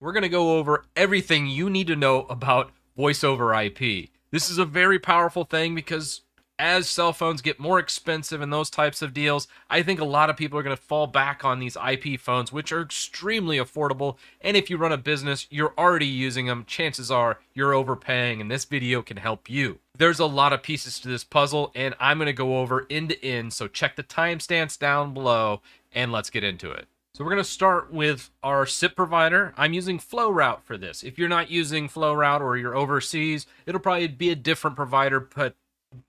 we're going to go over everything you need to know about voice over IP. This is a very powerful thing because as cell phones get more expensive and those types of deals, I think a lot of people are going to fall back on these IP phones, which are extremely affordable. And if you run a business, you're already using them. Chances are you're overpaying, and this video can help you. There's a lot of pieces to this puzzle, and I'm going to go over end to end. So check the timestamps down below, and let's get into it. So we're going to start with our SIP provider. I'm using FlowRoute for this. If you're not using FlowRoute or you're overseas, it'll probably be a different provider, but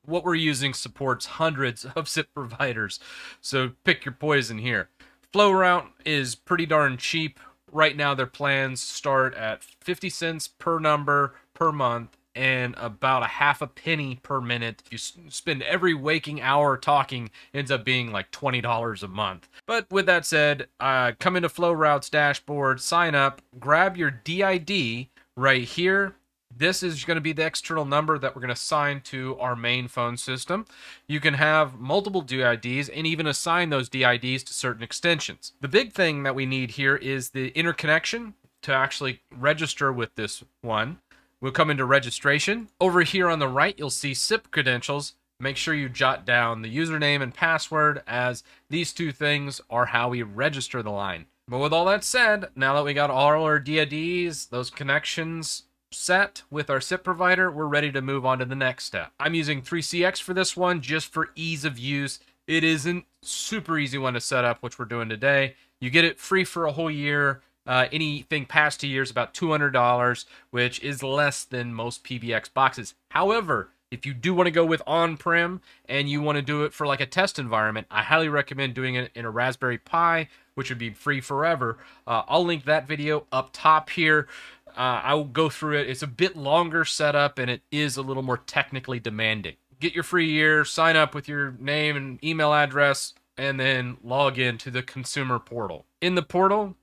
what we're using supports hundreds of SIP providers. So pick your poison here. FlowRoute is pretty darn cheap. Right now their plans start at 50 cents per number per month and about a half a penny per minute. You spend every waking hour talking, ends up being like $20 a month. But with that said, come into FlowRoute's dashboard, sign up, grab your DID right here. This is going to be the external number that we're going to assign to our main phone system. You can have multiple DIDs and even assign those DIDs to certain extensions. The big thing that we need here is the interconnection to actually register with this one. We'll come into registration. Over here on the right, you'll see SIP credentials. Make sure you jot down the username and password, as these two things are how we register the line. But with all that said, now that we got all our DIDs, those connections set with our SIP provider, we're ready to move on to the next step. I'm using 3CX for this one just for ease of use. It isn't super easy one to set up, which we're doing today. You get it free for a whole year. Anything past 2 years, about $200, which is less than most PBX boxes. However, if you do want to go with on-prem and you want to do it for like a test environment, I highly recommend doing it in a Raspberry Pi, which would be free forever. I'll link that video up top here. I'll go through it. It's a bit longer setup and it is a little more technically demanding. Get your free year, sign up with your name and email address, and then log in to the consumer portal. In the portal,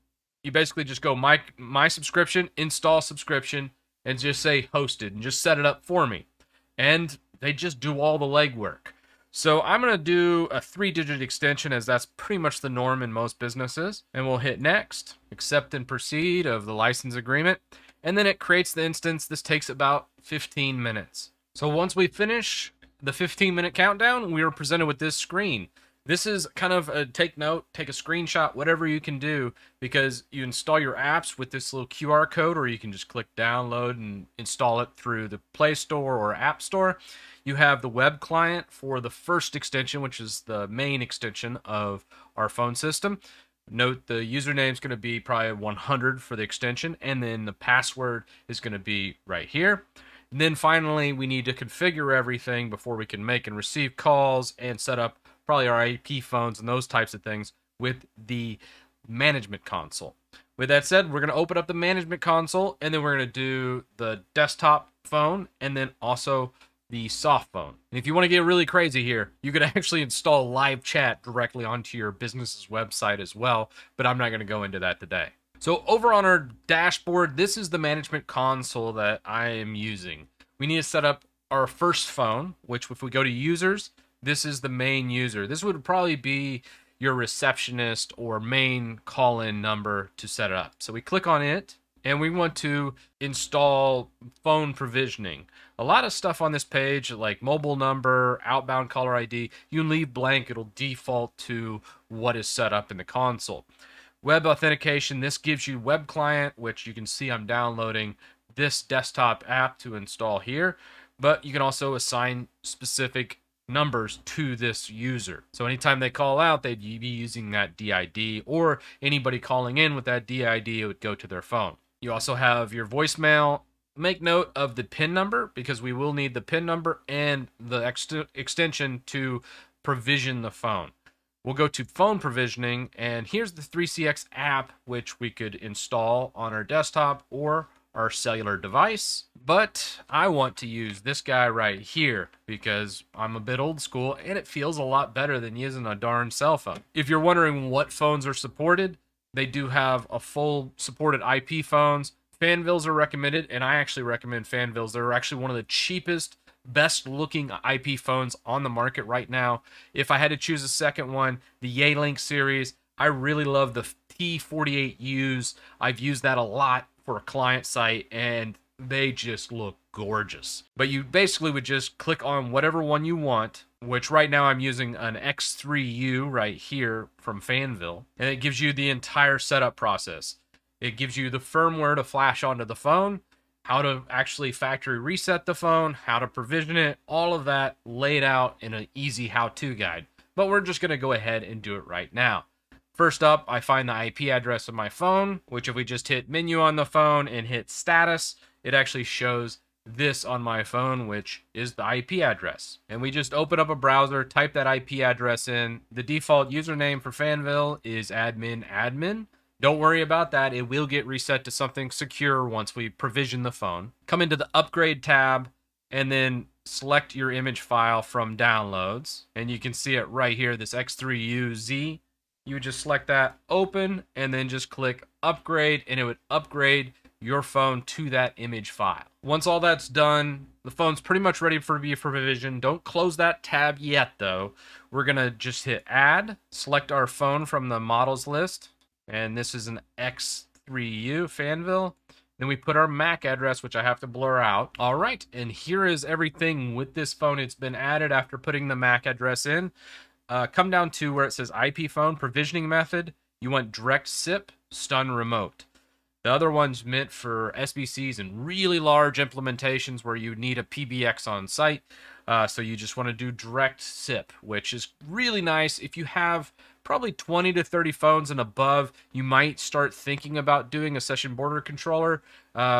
you basically just go my subscription, install subscription, and just say hosted and just set it up for me. And they just do all the legwork. So I'm going to do a 3-digit extension, as that's pretty much the norm in most businesses. And we'll hit next, accept and proceed of the license agreement. And then it creates the instance. This takes about 15 minutes. So once we finish the 15-minute countdown, we are presented with this screen. This is kind of a take note, take a screenshot, whatever you can do, because you install your apps with this little QR code, or you can just click download and install it through the Play Store or App Store. You have the web client for the first extension, which is the main extension of our phone system. Note the username is going to be probably 100 for the extension, and then the password is going to be right here. And then finally, we need to configure everything before we can make and receive calls and set up probably our IP phones and those types of things with the management console. With that said, we're going to open up the management console, and then we're going to do the desktop phone and then also the soft phone. And if you want to get really crazy here, you could actually install live chat directly onto your business's website as well, but I'm not going to go into that today. So over on our dashboard, this is the management console that I am using. We need to set up our first phone, which if we go to users, this is the main user. This would probably be your receptionist or main call-in number to set it up. So we click on it, and we want to install phone provisioning. A lot of stuff on this page, like mobile number, outbound caller ID, you leave blank, it'll default to what is set up in the console. Web authentication, this gives you web client, which you can see I'm downloading this desktop app to install here, but you can also assign specific numbers to this user. So anytime they call out, they'd be using that DID, or anybody calling in with that DID, it would go to their phone. You also have your voicemail. Make note of the PIN number, because we will need the PIN number and the extension to provision the phone. We'll go to phone provisioning, and here's the 3CX app, which we could install on our desktop or our cellular device, but I want to use this guy right here because I'm a bit old school and it feels a lot better than using a darn cell phone. If you're wondering what phones are supported, they do have a full supported IP phones. Fanvils are recommended, and I actually recommend Fanvils. They're actually one of the cheapest, best looking IP phones on the market right now. If I had to choose a second one, the Yealink series, I really love the T48Us. I've used that a lot for a client site, and they just look gorgeous. But you basically would just click on whatever one you want, which right now I'm using an X3U right here from Fanvil, and it gives you the entire setup process. It gives you the firmware to flash onto the phone, how to actually factory reset the phone, how to provision it, all of that laid out in an easy how-to guide. But we're just going to go ahead and do it right now. First up, I find the IP address of my phone, which if we just hit menu on the phone and hit status, it actually shows this on my phone, which is the IP address. And we just open up a browser, type that IP address in. The default username for Fanvil is admin. Don't worry about that. It will get reset to something secure once we provision the phone. Come into the upgrade tab and then select your image file from downloads. And you can see it right here, this X3UZ. You would just select that, open, and then just click upgrade, and it would upgrade your phone to that image file. Once all that's done, the phone's pretty much ready for be provisioned. Don't close that tab yet, though. We're going to just hit add, select our phone from the models list. And this is an X3U Fanvil. Then we put our MAC address, which I have to blur out. All right, and here is everything with this phone. It's been added after putting the MAC address in. Come down to where it says IP phone, provisioning method. You want direct SIP, stun remote. The other one's meant for SBCs and really large implementations where you need a PBX on site. So you just want to do direct SIP, which is really nice. If you have probably 20 to 30 phones and above, you might start thinking about doing a session border controller,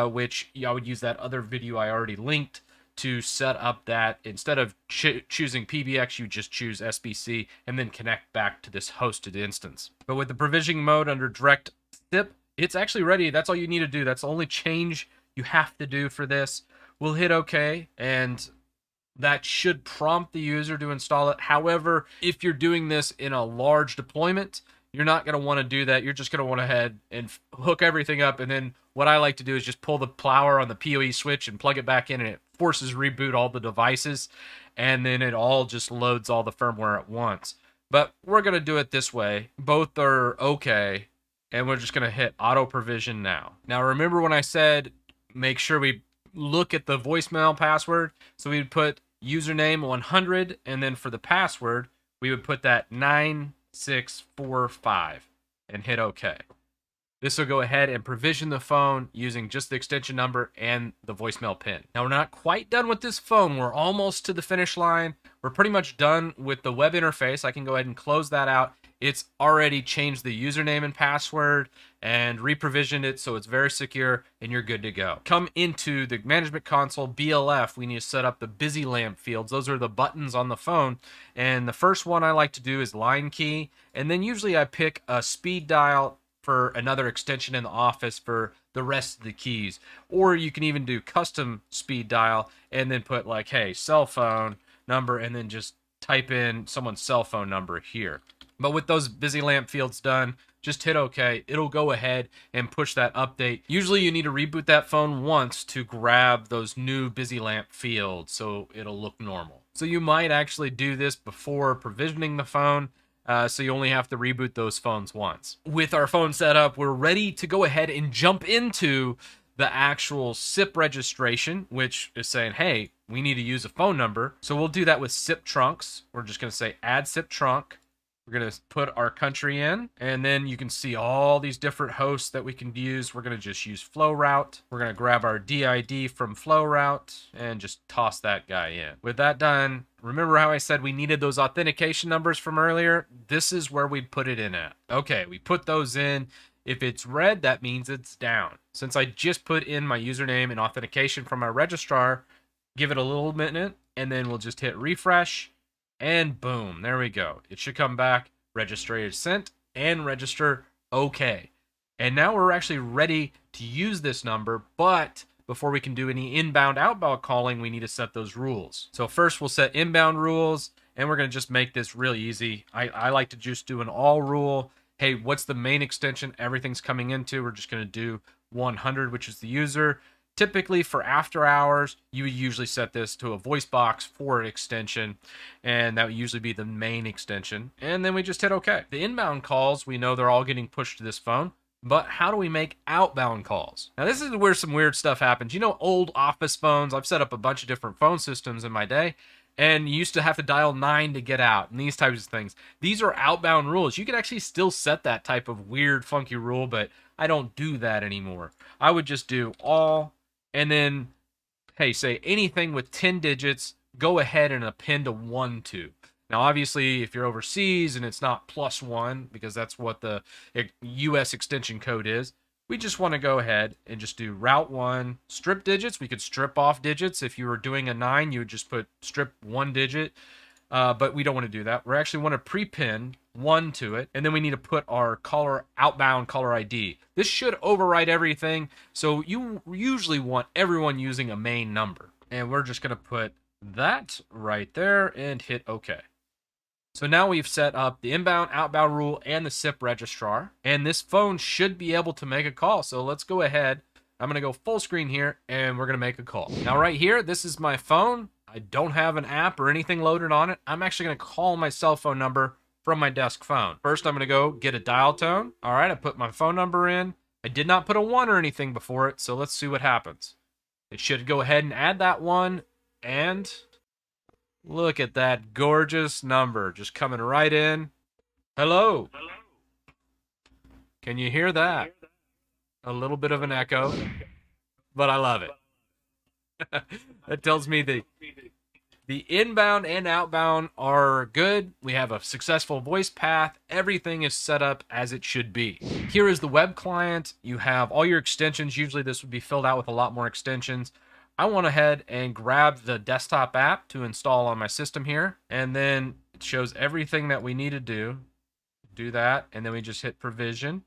which I would use that other video I already linked to set up that instead of choosing PBX, you just choose SBC and then connect back to this hosted instance. But with the provisioning mode under direct SIP, it's actually ready. That's all you need to do. That's the only change you have to do for this. We'll hit OK, and that should prompt the user to install it. However, if you're doing this in a large deployment, you're not going to want to do that. You're just going to want to head and hook everything up. And then what I like to do is just pull the power on the PoE switch and plug it back in, and it forces reboot all the devices. And then it all just loads all the firmware at once. But we're going to do it this way. Both are okay. And we're just going to hit auto provision now. Now, remember when I said, make sure we look at the voicemail password. So we would put username 100, and then for the password we would put that 9645 and hit OK. This will go ahead and provision the phone using just the extension number and the voicemail pin. Now, we're not quite done with this phone. We're almost to the finish line. We're pretty much done with the web interface. I can go ahead and close that out. It's already changed the username and password and reprovisioned it, so it's very secure, and you're good to go. Come into the management console, BLF. We need to set up the busy lamp fields. Those are the buttons on the phone, and the first one I like to do is line key, and then usually I pick a speed dial for another extension in the office for the rest of the keys, or you can even do custom speed dial and then put like, hey, cell phone number, and then just type in someone's cell phone number here. But with those busy lamp fields done, just hit OK. It'll go ahead and push that update. Usually you need to reboot that phone once to grab those new busy lamp fields so it'll look normal. So you might actually do this before provisioning the phone, so you only have to reboot those phones once. With our phone set up, we're ready to go ahead and jump into the actual SIP registration, which is saying, hey, we need to use a phone number. So we'll do that with SIP trunks. We're just going to say add SIP trunk. We're going to put our country in, and then you can see all these different hosts that we can use. We're going to just use FlowRoute. We're going to grab our DID from FlowRoute and just toss that guy in. With that done, remember how I said we needed those authentication numbers from earlier? This is where we put it in at. Okay, we put those in. If it's red, that means it's down. Since I just put in my username and authentication from my registrar, give it a little minute, and then we'll just hit refresh. And boom, there we go. It should come back, register is sent, and register OK. And now we're actually ready to use this number, but before we can do any inbound, outbound calling, we need to set those rules. So first we'll set inbound rules, and we're going to just make this really easy. I like to just do an all rule. Hey, what's the main extension everything's coming into? We're just going to do 100, which is the user. Typically for after hours, you would usually set this to a voice box for an extension, and that would usually be the main extension. And then we just hit OK. The inbound calls, we know they're all getting pushed to this phone. But how do we make outbound calls? Now, this is where some weird stuff happens. You know, old office phones, I've set up a bunch of different phone systems in my day, and you used to have to dial 9 to get out and these types of things. These are outbound rules. You could actually still set that type of weird, funky rule, but I don't do that anymore. I would just do all, and then, hey, say anything with 10 digits, go ahead and append a 1 to. Now, obviously, if you're overseas and it's not +1, because that's what the U.S. extension code is, we just want to go ahead and just do route 1, strip digits. We could strip off digits. If you were doing a 9, you would just put strip 1 digit, but we don't want to do that. We actually want to prepend 1 to it, and then we need to put our caller outbound caller ID. This should override everything, so you usually want everyone using a main number. And we're just going to put that right there and hit OK. So now we've set up the inbound, outbound rule and the SIP registrar, and this phone should be able to make a call. So let's go ahead. I'm going to go full screen here and we're going to make a call. Now right here, this is my phone. I don't have an app or anything loaded on it. I'm actually going to call my cell phone number from my desk phone. First, I'm going to go get a dial tone. All right, I put my phone number in. I did not put a 1 or anything before it. So let's see what happens. It should go ahead and add that 1, and look at that gorgeous number just coming right in. Hello. Hello. Can you hear that? A little bit of an echo, but I love it. That tells me the inbound and outbound are good. We have a successful voice path. Everything is set up as it should be. Here is the web client. You have all your extensions. Usually this would be filled out with a lot more extensions. I went ahead and grabbed the desktop app to install on my system here, and then it shows everything that we need to do that, and then we just hit provision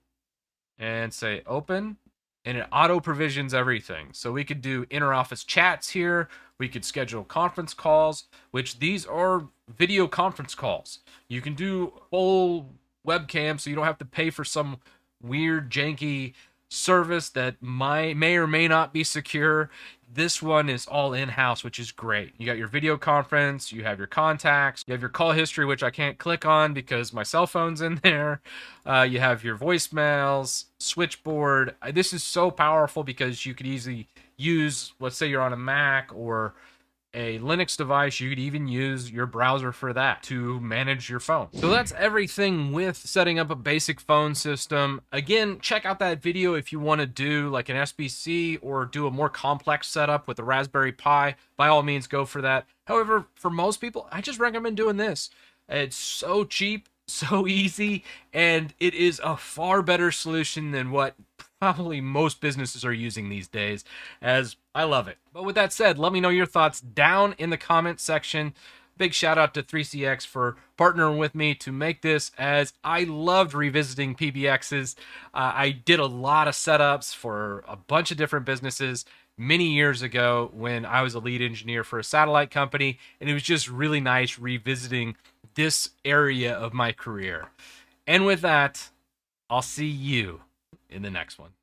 and say open, and it auto provisions everything. So we could do interoffice chats here, we could schedule conference calls, which these are video conference calls. You can do full webcam, so you don't have to pay for some weird janky service that may or may not be secure. This one is all in-house, which is great. You got your video conference, you have your contacts, you have your call history, which I can't click on because my cell phone's in there. You have your voicemails, switchboard. This is so powerful because you could easily use, let's say you're on a Mac or a Linux device, you could even use your browser for that to manage your phone. So that's everything with setting up a basic phone system. Again, check out that video if you want to do like an SBC or do a more complex setup with a Raspberry Pi. By all means, go for that. However, for most people, I just recommend doing this. It's so cheap, so easy, and it is a far better solution than what probably most businesses are using these days, as I love it. But with that said, let me know your thoughts down in the comment section. Big shout out to 3CX for partnering with me to make this, as I loved revisiting PBXs. I did a lot of setups for a bunch of different businesses many years ago when I was a lead engineer for a satellite company, and it was just really nice revisiting this area of my career. And with that, I'll see you in the next one.